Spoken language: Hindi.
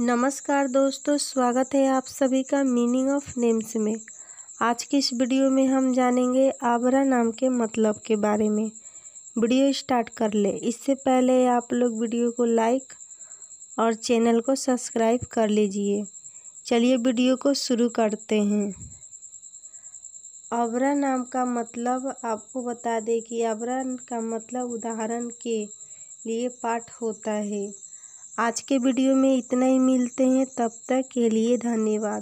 नमस्कार दोस्तों, स्वागत है आप सभी का मीनिंग ऑफ नेम्स में। आज की इस वीडियो में हम जानेंगे आबरा नाम के मतलब के बारे में। वीडियो स्टार्ट कर ले इससे पहले आप लोग वीडियो को लाइक और चैनल को सब्सक्राइब कर लीजिए। चलिए वीडियो को शुरू करते हैं। आबरा नाम का मतलब आपको बता दें कि आबरा का मतलब उदाहरण के लिए पाठ होता है। आज के वीडियो में इतना ही, मिलते हैं तब तक के लिए धन्यवाद।